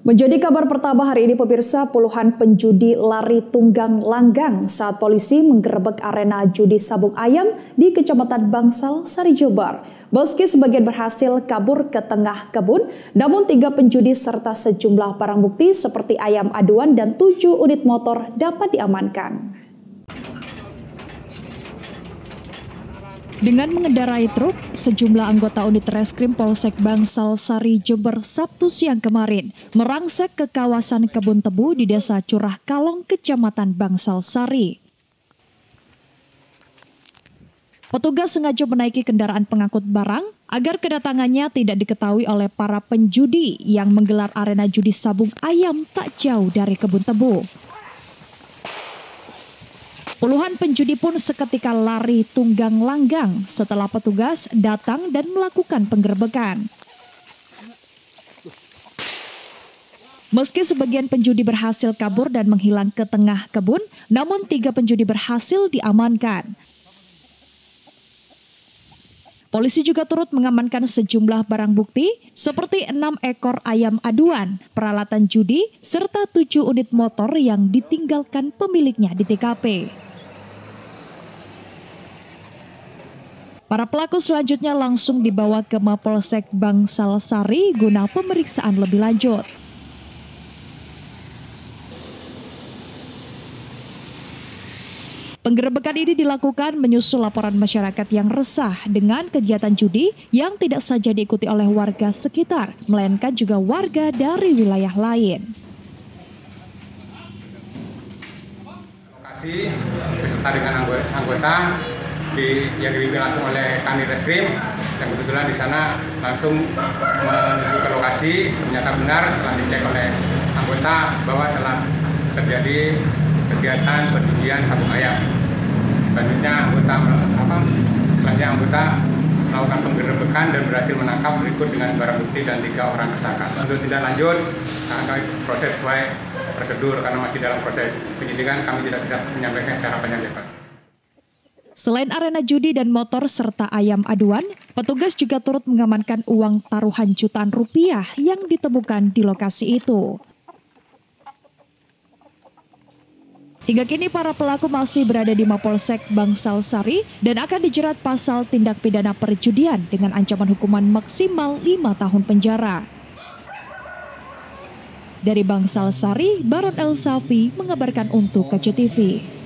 Menjadi kabar pertama hari ini pemirsa, puluhan penjudi lari tunggang langgang saat polisi menggerebek arena judi sabung ayam di Kecamatan Bangsalsari, Jember. Meski sebagian berhasil kabur ke tengah kebun, namun 3 penjudi serta sejumlah barang bukti seperti ayam aduan dan 7 unit motor dapat diamankan. Dengan mengendarai truk, sejumlah anggota unit reskrim Polsek Bangsalsari Jember Sabtu siang kemarin merangsek ke kawasan Kebun Tebu di Desa Curah Kalong, Kecamatan Bangsalsari. Petugas sengaja menaiki kendaraan pengangkut barang agar kedatangannya tidak diketahui oleh para penjudi yang menggelar arena judi sabung ayam tak jauh dari Kebun Tebu. Puluhan penjudi pun seketika lari tunggang langgang setelah petugas datang dan melakukan penggerbekan. Meski sebagian penjudi berhasil kabur dan menghilang ke tengah kebun, namun 3 penjudi berhasil diamankan. Polisi juga turut mengamankan sejumlah barang bukti seperti 6 ekor ayam aduan, peralatan judi, serta 7 unit motor yang ditinggalkan pemiliknya di TKP. Para pelaku selanjutnya langsung dibawa ke Mapolsek Bangsalsari guna pemeriksaan lebih lanjut. Penggerebekan ini dilakukan menyusul laporan masyarakat yang resah dengan kegiatan judi yang tidak saja diikuti oleh warga sekitar, melainkan juga warga dari wilayah lain. Lokasi beserta dengan anggota yang dipimpin langsung oleh Kami Reskrim, dan kebetulan di sana langsung menuju ke lokasi. Ternyata benar setelah dicek oleh anggota bahwa telah terjadi kegiatan penjudian sabung ayam. Selanjutnya anggota melakukan penggerebekan dan berhasil menangkap berikut dengan barang bukti dan 3 orang tersangka. Untuk tindak lanjut, kami proses sesuai prosedur karena masih dalam proses penyidikan, kami tidak bisa menyampaikan secara panjang lebar. Selain arena judi dan motor serta ayam aduan, petugas juga turut mengamankan uang taruhan jutaan rupiah yang ditemukan di lokasi itu. Hingga kini para pelaku masih berada di Mapolsek Bangsalsari dan akan dijerat pasal tindak pidana perjudian dengan ancaman hukuman maksimal 5 tahun penjara. Dari Bangsalsari, Baron El Safi mengabarkan untuk KJTV.